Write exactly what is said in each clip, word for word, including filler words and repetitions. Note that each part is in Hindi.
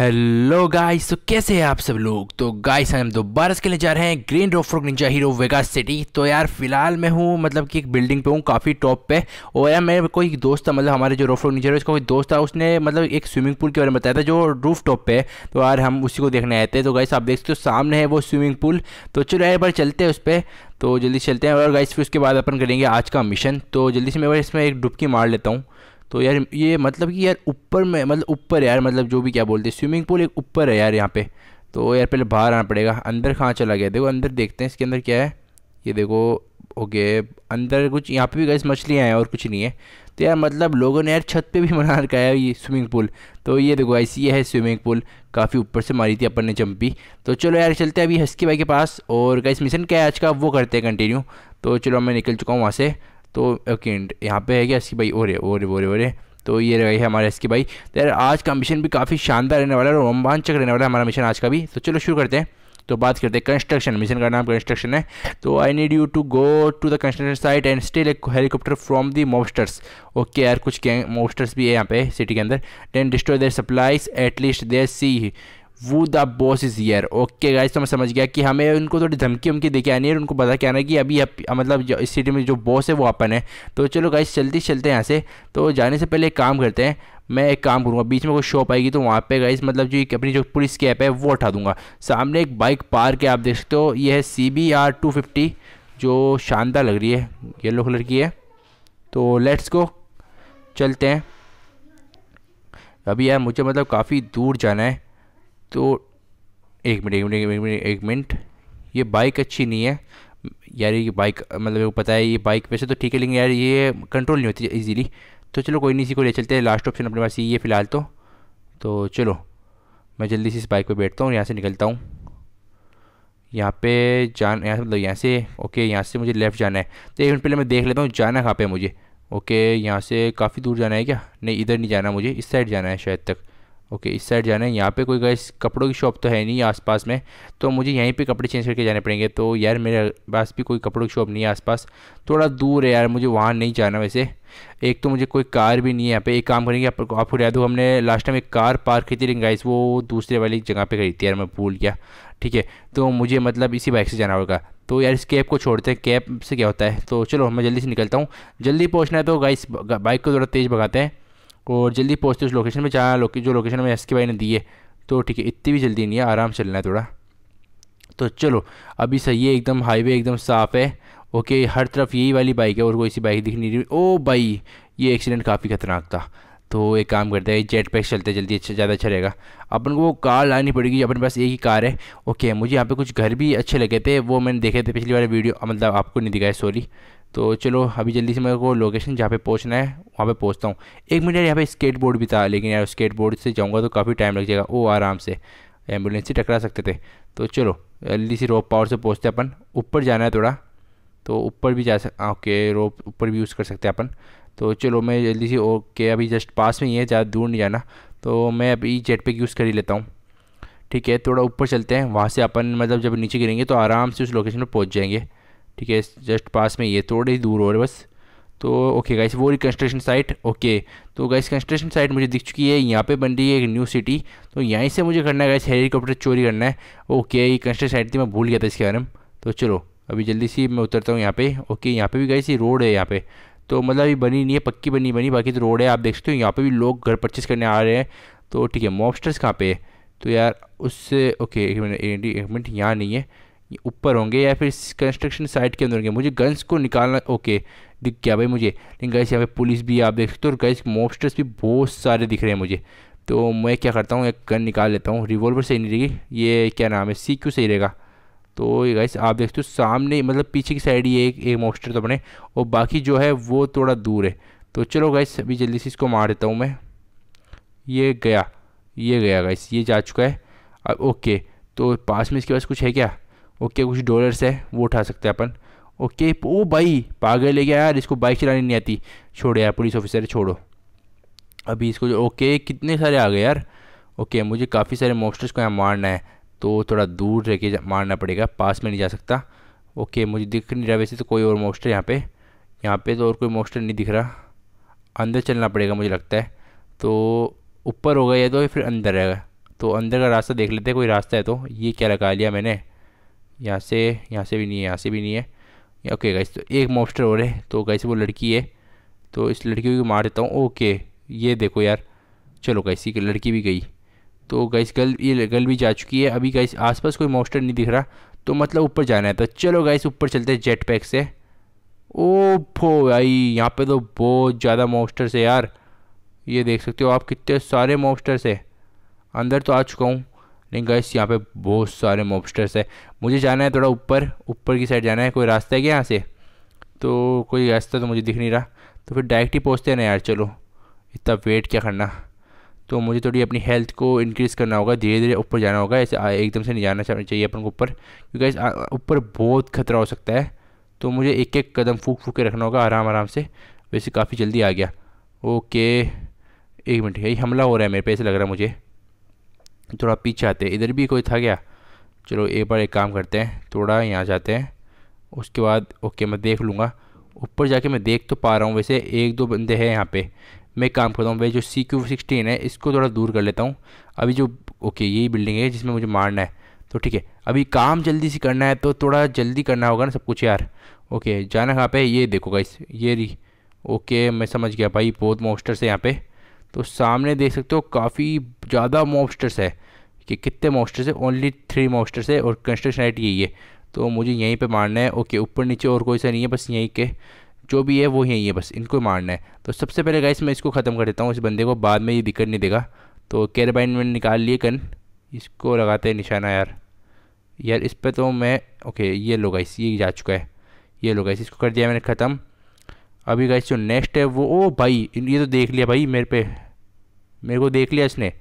हेलो गाइस, तो कैसे हैं आप सब लोग। तो गाइस हम दोबारा इसके लिए जा रहे हैं green rope frog ninja hero Vegas city. तो यार फिलहाल मैं हूँ मतलब कि एक बिल्डिंग पे हूँ काफ़ी टॉप पे, और यार मेरे कोई दोस्त था, मतलब हमारे जो रोप फ्रॉग निंजा हीरो इसका कोई दोस्त था, उसने मतलब एक स्विमिंग पूल के बारे में बताया था जो रूफ टॉप पे है। तो यार हम उसी को देखने आए थे। तो गाइस आप देख सकते हो सामने है वो स्विमिंग पूल। तो चलो यार एक बार चलते हैं उस पर, तो जल्दी चलते हैं। और गाइस फिर उसके बाद अपन करेंगे आज का मिशन। तो जल्दी से मैं इसमें एक डुबकी मार लेता हूँ। तो यार ये मतलब कि यार ऊपर में मतलब ऊपर यार मतलब जो भी क्या बोलते हैं स्विमिंग पूल एक ऊपर है यार यहाँ पे। तो यार पहले बाहर आना पड़ेगा। अंदर कहाँ चला गया, देखो अंदर देखते हैं इसके अंदर क्या है। ये देखो ओके अंदर कुछ यहाँ पे भी गैस मछलियाँ हैं और कुछ नहीं है। तो यार मतलब लोगों ने यार छत पे भी बना रखा है ये स्विमिंग पूल। तो ये देखो ऐसी ये है स्विमिंग पूल, काफ़ी ऊपर से मारी थी अपन ने जंपी। तो चलो यार चलते हैं अभी हस्की भाई के पास, और गैस मिशन क्या है आज का वो करते हैं कंटिन्यू। तो चलो मैं निकल चुका हूँ वहाँ से। तो ओके यहाँ पे है क्या हस्की भाई, ओरे ओरे ओरे ओरे। तो ये रही है हमारे हस्की भाई। तो यार आज का मिशन भी काफ़ी शानदार रहने वाला है और रोमांचक रहने वाला है हमारा मिशन आज का भी। तो चलो शुरू करते हैं। तो बात करते हैं कंस्ट्रक्शन, मिशन का नाम कंस्ट्रक्शन है। तो I need you to go to the construction site and steal a helicopter from the mobsters. Okay यार कुछ मॉबस्टर्स भी है यहाँ पे सिटी के अंदर। Then destroy their supplies at least there see वो the boss is here. Okay guys तो मैं समझ गया कि हमें उनको थोड़ी धमकी उमकी देके आनी है, उनको पता क्या आना है कि अभी मतलब इस सिटी में जो बॉस है वो अपन है। तो चलो गाइस जल्दी चलते हैं यहाँ से। तो जाने से पहले एक काम करते हैं, मैं एक काम करूँगा बीच में कोई शॉप आएगी तो वहाँ पे गाइस मतलब जो अपनी जो पुलिस कैप है वो उठा दूँगा। सामने एक बाइक पार्क है आप देख सकते हो, ये है C B R two fifty जो शानदार लग रही है, येलो कलर की है। तो लेट्स गो चलते हैं अभी। यार मुझे मतलब काफ़ी दूर जाना है। तो एक मिनट एक मिनट एक मिनट एक मिनट ये बाइक अच्छी नहीं है यार, ये बाइक मतलब मेरे को पता है ये बाइक वैसे तो ठीक है, लेकिन यार ये कंट्रोल नहीं होती इजीली। तो चलो कोई नहीं, इसी को ले चलते हैं, लास्ट ऑप्शन अपने पास ये है फ़िलहाल तो। तो चलो मैं जल्दी से इस बाइक पे बैठता हूँ और यहाँ से निकलता हूँ। यहाँ पे जान यहाँ मतलब यहाँ से ओके यहाँ से मुझे लेफ़्ट जाना है। तो एक मिनट पहले मैं देख लेता हूँ जाना कहाँ पर है मुझे। ओके यहाँ से काफ़ी दूर जाना है क्या, नहीं इधर नहीं जाना, मुझे इस साइड जाना है शायद तक। ओके इस साइड जाना है। यहाँ पे कोई गाइस कपड़ों की शॉप तो है नहीं आसपास में, तो मुझे यहीं पे कपड़े चेंज करके जाने पड़ेंगे। तो यार मेरे पास भी कोई कपड़ों की शॉप नहीं है आसपास, थोड़ा दूर है यार, मुझे वहाँ नहीं जाना। वैसे एक तो मुझे कोई कार भी नहीं है यहाँ पे। एक काम करेंगे आपको आपको याद हो हमने लास्ट टाइम एक कार पार्क की थी, लेकिन गाइस वो दूसरे वाली जगह पर खरीदी थी यार, मैं भूल गया। ठीक है तो मुझे मतलब इसी बाइक से जाना होगा। तो यार इस कैब को छोड़ते हैं, कैब से क्या होता है। तो चलो मैं जल्दी से निकलता हूँ, जल्दी पहुँचना है। तो गाइस बाइक को थोड़ा तेज़ भगाते हैं और जल्दी पहुँचते उस लोकेशन में जहाँ लोके जो लोकेशन में एसके भाई ने दी है। तो ठीक है इतनी भी जल्दी नहीं है, आराम चलना है थोड़ा। तो चलो अभी सही है, एकदम हाईवे एकदम साफ़ है। ओके हर तरफ यही वाली बाइक है और कोई ऐसी बाइक दिख नहीं रही। ओ भाई ये एक्सीडेंट काफ़ी ख़तरनाक था। तो एक काम करते हैं जेट पैक चलते जल्दी, अच्छा ज़्यादा अच्छा रहेगा। अपन को वो कार लानी पड़ेगी, अपने पास एक ही कार है। ओके मुझे यहाँ पे कुछ घर भी अच्छे लगे थे, वो मैंने देखे थे पिछली बार वीडियो, मतलब आपको नहीं दिखाया सॉरी। तो चलो अभी जल्दी से मेरे को लोकेशन जहाँ पे पहुँचना है वहाँ पे पहुँचता हूँ। एक मिनट यहाँ पे स्केट बोर्ड भी था, लेकिन यार स्केट बोर्ड से जाऊँगा तो काफ़ी टाइम लग जाएगा। ओ आराम से एम्बुलेंस से टकरा सकते थे। तो चलो जल्दी से रोप पावर से पहुँचते हैं अपन। ऊपर जाना है थोड़ा, तो ऊपर भी जा सकते। ओके रोप ऊपर भी यूज़ कर सकते हैं अपन। तो चलो मैं जल्दी से ओके अभी जस्ट पास में ही है, ज़्यादा दूर नहीं जाना। तो मैं अभी जेट पैक यूज़ कर ही लेता हूँ। ठीक है थोड़ा ऊपर चलते हैं, वहाँ से अपन मतलब जब नीचे गिरेंगे तो आराम से उस लोकेशन में पहुँच जाएंगे। ठीक है जस्ट पास में ये, थोड़ी ही दूर हो रहे बस। तो ओके गाइस वो रिकन्स्ट्रक्शन साइट। ओके तो गाइस कंस्ट्रक्शन साइट मुझे दिख चुकी है, यहाँ पे बन रही है एक न्यू सिटी। तो यहीं से मुझे करना है गाइस हेलीकॉप्टर चोरी करना है। ओके ये कंस्ट्रक्शन साइट थी, मैं भूल गया था इसके बारे में। तो चलो अभी जल्दी सी मैं उतरता हूँ यहाँ पे। ओके यहाँ पे भी गाइस ये रोड है यहाँ पे, तो मतलब ये बनी नहीं है, पक्की बनी बनी बाकी तो रोड है आप देख सकते हो। यहाँ पर भी लोग घर परचेस करने आ रहे हैं। तो ठीक है मॉबस्टर्स कहाँ पे है, तो यार उससे ओके एक मिनट एक मिनट यहाँ नहीं है, ऊपर होंगे या फिर कंस्ट्रक्शन साइट के अंदर होंगे। मुझे गन्स को निकालना ओके दिख गया भाई मुझे, लेकिन गाइस यहाँ पे पुलिस भी आप देख सकते हो और गाइस मॉबस्टर्स भी बहुत सारे दिख रहे हैं मुझे। तो मैं क्या करता हूँ एक गन निकाल लेता हूँ, रिवॉल्वर सही नहीं रहेगी, ये क्या नाम है सी क्यू सही रहेगा। तो ये गाइस आप देखते हो सामने मतलब पीछे की साइड ये एक, एक मॉबस्टर तो बने और बाकी जो है वो थोड़ा दूर है। तो चलो गाइस अभी जल्दी से इसको मार देता हूँ मैं। ये गया ये गया गाइस, ये जा चुका है अब। ओके तो पास में इसके पास कुछ है क्या। ओके okay, कुछ डॉलर्स है वो उठा सकते हैं अपन। ओके okay, ओ भाई पागल ले गया यार, इसको बाइक चलानी नहीं आती, छोड़ो यार पुलिस ऑफिसर छोड़ो अभी इसको। ओके okay, कितने सारे आ गए यार। ओके okay, मुझे काफ़ी सारे मॉबस्टर्स को यहाँ मारना है, तो थोड़ा दूर रह के मारना पड़ेगा, पास में नहीं जा सकता। ओके okay, मुझे दिख नहीं रहा वैसे तो कोई और मॉबस्टर यहाँ पे यहाँ पे तो और कोई मॉबस्टर नहीं दिख रहा। अंदर चलना पड़ेगा मुझे लगता है, तो ऊपर होगा या तो फिर अंदर रहेगा। तो अंदर का रास्ता देख लेते हैं, कोई रास्ता है तो। ये क्या लगा लिया मैंने, यहाँ से यहाँ से भी नहीं है, यहाँ से भी नहीं है। ओके गाइस, तो एक मॉबस्टर हो रहे, तो गाइस वो लड़की है, तो इस लड़की को मार देता हूँ। ओके ये देखो यार, चलो गाइस ये लड़की भी गई। तो गाइस गर्ल, ये गर्ल भी जा चुकी है। अभी गाइस आसपास कोई मॉबस्टर नहीं दिख रहा, तो मतलब ऊपर जाना है। तो चलो गाइस ऊपर चलते हैं जेट पैक से। ओ फो भाई, यहाँ पे तो बहुत ज़्यादा मॉबस्टर्स है यार, ये देख सकते हो आप कितने सारे मॉबस्टर्स है। अंदर तो आ चुका हूँ, नहीं गाइस यहाँ पे बहुत सारे मॉबस्टर्स है। मुझे जाना है थोड़ा ऊपर, ऊपर की साइड जाना है। कोई रास्ता है क्या यहाँ से? तो कोई रास्ता तो मुझे दिख नहीं रहा, तो फिर डायरेक्ट ही पहुँचते हैं ना यार। चलो इतना वेट क्या करना। तो मुझे थोड़ी अपनी हेल्थ को इंक्रीज़ करना होगा, धीरे धीरे ऊपर जाना होगा, ऐसे एकदम से नहीं जाना चाहिए अपन को ऊपर, क्योंकि ऊपर बहुत खतरा हो सकता है। तो मुझे एक एक कदम फूक फूक के रखना होगा आराम आराम से। वैसे काफ़ी जल्दी आ गया। ओके एक मिनट, यही हमला हो रहा है मेरे पे ऐसा लग रहा है मुझे। थोड़ा पीछे आते हैं, इधर भी कोई था क्या? चलो एक बार एक काम करते हैं, थोड़ा यहाँ जाते हैं, उसके बाद ओके मैं देख लूँगा ऊपर जाके। मैं देख तो पा रहा हूँ वैसे, एक दो बंदे हैं यहाँ पे। मैं काम करता हूँ, वे जो सी क्यू सिक्सटीन है इसको थोड़ा दूर कर लेता हूँ अभी। जो ओके यही बिल्डिंग है जिसमें मुझे मारना है, तो ठीक है अभी काम जल्दी से करना है, तो थोड़ा जल्दी करना होगा ना सब कुछ यार। ओके जाना कहाँ पे? ये देखो गाइस ये री। ओके मैं समझ गया भाई, बहुत मॉबस्टर्स है यहाँ पे। तो सामने देख सकते हो काफ़ी ज़्यादा मॉबस्टर्स है कि कितने मॉबस्टर्स है। ओनली थ्री मॉबस्टर्स है और कंस्ट्रक्शन साइट यही है, तो मुझे यहीं पे मारना है। ओके ऊपर नीचे और कोई सा नहीं है, बस यहीं के जो भी है वो यहीं है, बस इनको मारना है। तो सबसे पहले गाइस मैं इसको ख़त्म कर देता हूँ, इस बंदे को बाद में ये दिक्कत नहीं देगा। तो कैराबाइन मैंने निकाल लिए गन, इसको लगाते हैं निशाना यार। यार इस पर तो मैं ओके ये लो गाइस ये जा चुका है, ये लो गाइस इसको कर दिया मैंने ख़त्म। अभी गाइस जो नेक्स्ट है वो, ओ भाई ये तो देख लिया भाई मेरे पे, मेरे को देख लिया इसने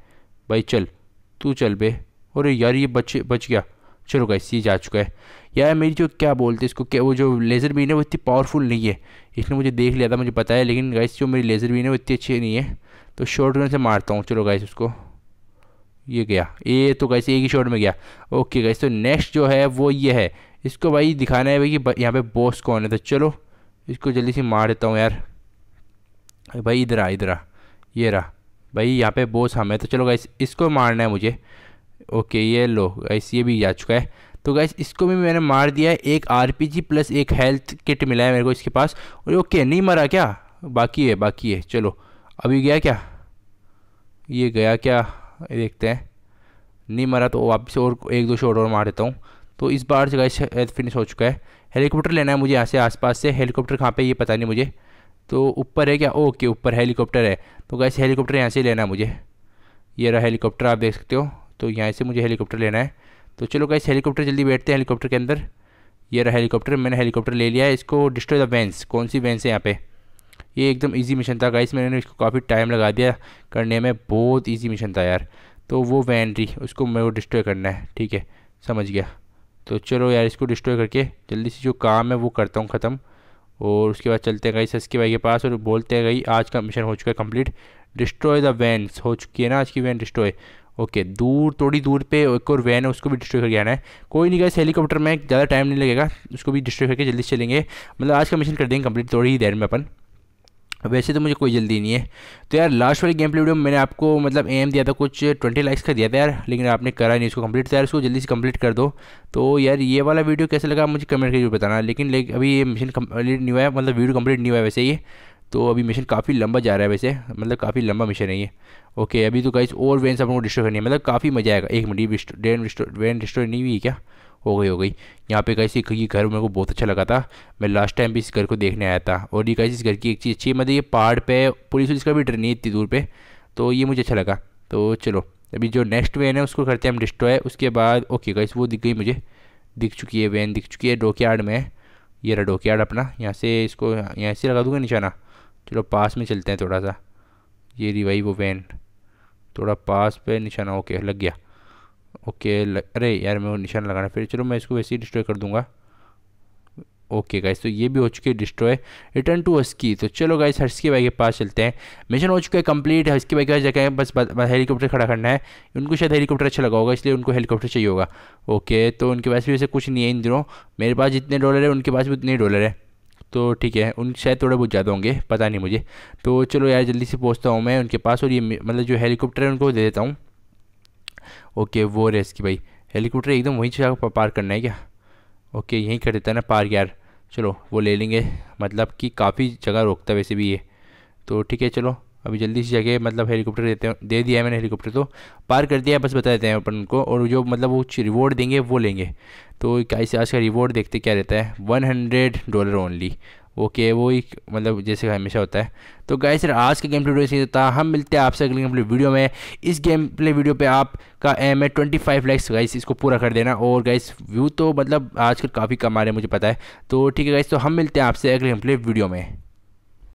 भाई। चल तू चल बे, अरे यार ये बच बच गया। चलो गाइस ये जा चुका है यार। मेरी जो क्या बोलते इसको क्या, वो जो लेज़र बीन है वो इतनी पावरफुल नहीं है, इसने मुझे देख लिया था मुझे पता है। लेकिन गाइस जो मेरी लेज़र बीन है वो इतनी अच्छी नहीं है, तो शॉर्ट गन से मारता हूँ। चलो गाइस उसको, ये गया, ये तो गाइस एक ही शॉट में गया। ओके गाइस तो नेक्स्ट जो है वो ये है, इसको भाई दिखाना है भाई कि यहाँ पे बॉस कौन है। तो चलो इसको जल्दी से मार देता हूँ यार। भाई इधर आ, इधर आ, ये रहा भाई, यहाँ पे बॉस हम है। तो चलो गाइस इसको मारना है मुझे। ओके ये लो गाइस ये भी जा चुका है। तो गाइस इसको भी मैंने मार दिया है। एक आरपीजी प्लस एक हेल्थ किट मिला है मेरे को इसके पास। और ओके नहीं मरा क्या? बाकी है, बाकी है। चलो अभी गया क्या? ये गया क्या? देखते हैं, नहीं मरा तो वापस और एक दो शॉट और मार देता हूँ। तो इस बार से गाइस फिनिश हो चुका है। हेलीकॉप्टर लेना है मुझे यहाँ से आसपास से। हेलीकॉप्टर कहाँ पे ये पता नहीं मुझे, तो ऊपर है क्या? ओके ऊपर हेलीकॉप्टर है। तो गाइस हेलीकॉप्टर यहाँ से लेना है मुझे। ये रहा हेलीकॉप्टर, आप देख सकते हो। तो यहाँ से मुझे हेलीकॉप्टर लेना है। तो चलो गाइस हेलीकॉप्टर जल्दी बैठते हैं हेलीकॉप्टर के अंदर। ये रहा हेलीकॉप्टर, मैंने हेलीकॉप्टर ले लिया है। इसको डिस्ट्रॉय द वैंस, कौन सी वैंस है यहाँ पे? ये एकदम ईजी मिशन था गाइस, मैंने इसको काफ़ी टाइम लगा दिया करने में, बहुत ईजी मिशन था यार। तो वो वैन थी, उसको मेरे को डिस्ट्रॉय करना है। ठीक है समझ गया। तो चलो यार इसको डिस्ट्रॉय करके जल्दी से जो काम है वो करता हूँ ख़त्म, और उसके बाद चलते हैं गाइस सस्के भाई के पास और बोलते हैं गाइस आज का मिशन हो चुका है कंप्लीट। डिस्ट्रॉय द वैन्स हो चुकी है ना आज की वैन डिस्ट्रॉय। ओके दूर थोड़ी दूर पे एक और वैन है, उसको भी डिस्ट्रॉय करके आना है। कोई नहीं गाइस हेलीकॉप्टर में ज़्यादा टाइम नहीं लगेगा, उसको भी डिस्ट्रॉय करके जल्दी से चलेंगे। मतलब आज का मिशन कर देंगे कंप्लीट थोड़ी ही देर में अपन। वैसे तो मुझे कोई जल्दी नहीं है। तो यार लास्ट वाली गेम प्ले वीडियो में मैंने आपको मतलब एम दिया था, कुछ ट्वेंटी लाइक्स का दिया था यार, लेकिन आपने करा नहीं इसको कंप्लीट। तो यार इसको जल्दी से कंप्लीट कर दो। तो यार ये वाला वीडियो कैसा लगा मुझे कमेंट करके बताना। लेकिन लेकिन अभी ये मिशन कंप्लीट नहीं हुआ है, मतलब वीडियो कंप्लीट नहीं हुआ है वैसे ये। तो अभी मिशन काफ़ी लंबा जा रहा है वैसे, मतलब काफ़ी लंबा मिशन है ये। ओके अभी तो गाइस और वैन सबको डिस्ट्रॉय करनी है, मतलब काफ़ी मज़ा आएगा। एक मिनट, वैन डिस्ट्रॉय नहीं हुई क्या? हो गई हो गई। यहाँ पे गाइस एक ये घर मेरे को बहुत अच्छा लगा था, मैं लास्ट टाइम भी इस घर को देखने आया था। और ये गाइस इस घर की एक चीज़ अच्छी है, मतलब ये पहाड़ पे पुलिस पुलिस का भी डर नहीं इतनी दूर पे, तो ये मुझे अच्छा लगा। तो चलो अभी जो नेक्स्ट वैन है उसको करते हैं हम डिस्ट्रॉय। उसके बाद ओके गाइस वो दिख गई मुझे, दिख चुकी है वैन, दिख चुकी है डॉकयार्ड में। ये रहा डॉकयार्ड अपना, यहाँ से इसको यहाँ से लगा दूँगा निशाना। चलो पास में चलते हैं थोड़ा सा। ये रही भाई वो वैन, थोड़ा पास पे निशाना। ओके लग गया। ओके ल... अरे यार मेरे को निशान लगाना फिर। चलो मैं इसको वैसे ही डिस्ट्रॉय कर दूंगा। ओके गाइस तो ये भी हो चुकी है डिस्ट्रॉय। Return to husky. तो चलो गाइस हस्की भाई के पास चलते हैं, मिशन हो चुका है कंप्लीट। हस्की भाई के पास जाकर बस हेलीकॉप्टर खड़ा करना है। उनको शायद हेलीकॉप्टर अच्छा लगा होगा, इसलिए उनको हेलीकॉप्टर चाहिए होगा। ओके तो उनके पास भी वैसे कुछ नहीं है इन दिनों। मेरे पास जितने डॉलर है उनके पास भी उतने डॉलर है, तो ठीक है उन शायद थोड़े बहुत ज़्यादा होंगे, पता नहीं मुझे। तो चलो यार जल्दी से पहुँचता हूँ मैं उनके पास, और ये मतलब जो हेलीकॉप्टर है उनको दे देता हूँ। ओके वो रेस की भाई हेलीकॉप्टर एकदम वहीं से पार करना है क्या? ओके यहीं कर देता है ना पार यार, चलो वो ले लेंगे, मतलब कि काफ़ी जगह रोकता है वैसे भी ये तो। ठीक है चलो अभी जल्दी से जगह मतलब हेलीकॉप्टर देते हैं, दे दिया है मैंने हेलीकॉप्टर तो पार कर दिया है, बस बता देते हैं अपन को। और जो मतलब वो रिवॉर्ड देंगे वो लेंगे, तो कैसे आज का रिवॉर्ड देखते क्या रहता है, one hundred dollar only. Okay वो ही मतलब जैसे हमेशा होता है। तो गाइस सर आज का गेम प्ले वीडियो था, हम मिलते हैं आपसे अगले गेम प्ले वीडियो में। इस गेम प्ले वीडियो पे आपका एम है पच्चीस लाइक्स गाइस, इसको पूरा कर देना। और गाइस व्यू तो मतलब आजकल काफ़ी कम आ रहे हैं मुझे पता है। तो ठीक है गाइस, तो हम मिलते हैं आपसे अगले गेम प्ले वीडियो में।